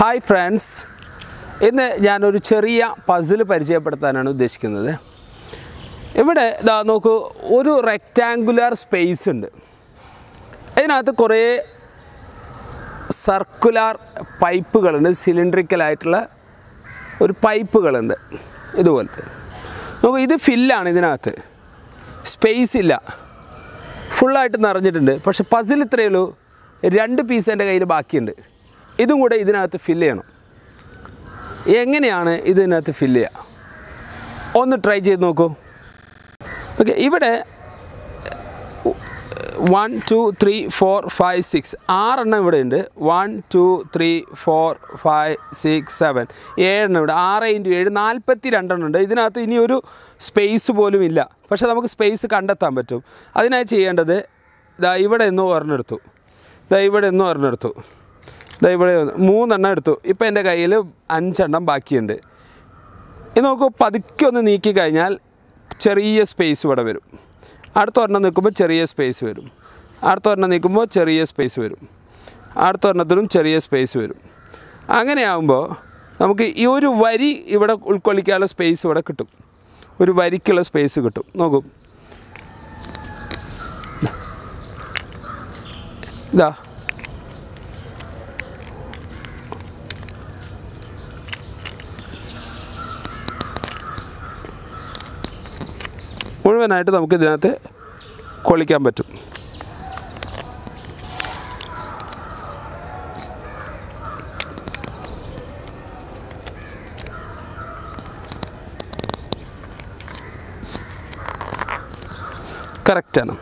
Hi friends, in the Januru Cheria puzzle Persia Patanano Dishkin. Every day the Noko Uru rectangular space and another Korea circular pipe cylindrical itla or pipe galanda. This is no either fill and space illa full item narrated, but a puzzle trail, a random piece and a back end. This is the fillet. This is the fillet. Let's try it. 1, 2, 3, 4, 5, 6. 1, 2, 3, 4, 5, 6, 7. 7. 6 into 7. 42. This is no space. But we have space. That's it. There are 3 and 2. Now, I have 5 and back. If I have 10 space, I will have 10 space. I will have 10 space. I will have 10 space. Space. Space. I will give you the quality camera. Correct. Now,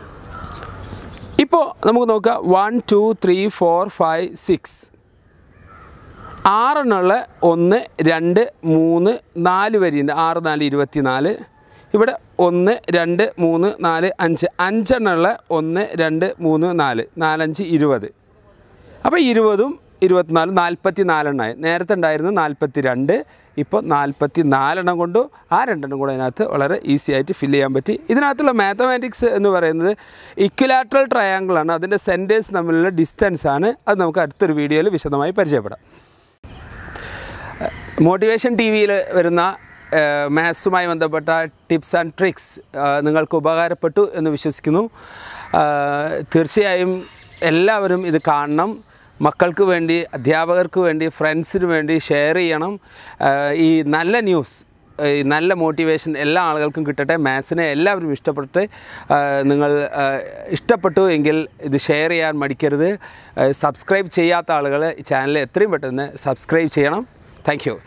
we will look at 1, 2, 3, 4, 5, 6. 6 is 1, 2, 3, 4 variant. 6 is 24. ഇവിടെ 1 2 3 4 5 5 എണ്ണുള്ള 1 2 3 4 4 5 20 അപ്പോൾ 20 ഉം 24 44 എണ്ണായി നേരത്തെ ഉണ്ടായിരുന്നു 42 ഇപ്പോൾ 44 എണ്ണം കൊണ്ട് ആ രണ്ടെണ്ണം കൂടി അതിനകത്ത് വളരെ ഈസി ആയിട്ട് ഫിൽ ചെയ്യാൻ പറ്റി ഇതിനകത്തുള്ള മാത്തമാറ്റിക്സ് എന്ന് പറയുന്നത് ഇക്വിലാറ്ററൽ ട്രയാങ്കിൾ ആണ് അതിന്റെ സെന്റേഴ്സ് തമ്മിലുള്ള ഡിസ്റ്റൻസ് ആണ് അത് നമുക്ക് അടുത്തൊരു വീഡിയോയിൽ വിശദമായി പരിചയപ്പെടാം മോട്ടിവേഷൻ ടിവിയിൽ വരുന്ന മാത്സുമായി ബന്ധപ്പെട്ട ടിപ്സ് ആൻഡ് ട്രിക്സ് നിങ്ങൾക്ക് ഉപകാരപ്പെട്ടു എന്ന് വിശ്വസിക്കുന്നു തീർച്ചയായും എല്ലാവരും ഇത് കാണണം മക്കൾക്ക് വേണ്ടി അധ്യാപകർക്ക് വേണ്ടി ഫ്രണ്ട്സിനു വേണ്ടി ഷെയർ ചെയ്യണം ഈ നല്ല ന്യൂസ് നല്ല മോട്ടിവേഷൻ എല്ലാ ആളുകൾക്കും കിട്ടട്ടെ മാത്സിനെ എല്ലാവരും ഇഷ്ടപ്പെട്ടെ നിങ്ങൾ ഇഷ്ടപ്പെട്ടു എങ്കിൽ ഇത് ഷെയർ ചെയ്യാൻ മടിക്കരുത് സബ്സ്ക്രൈബ് ചെയ്യാത്ത ആളുകളെ ഈ ചാനൽ എത്രയും പെട്ടെന്ന് സബ്സ്ക്രൈബ് ചെയ്യണം താങ്ക്യൂ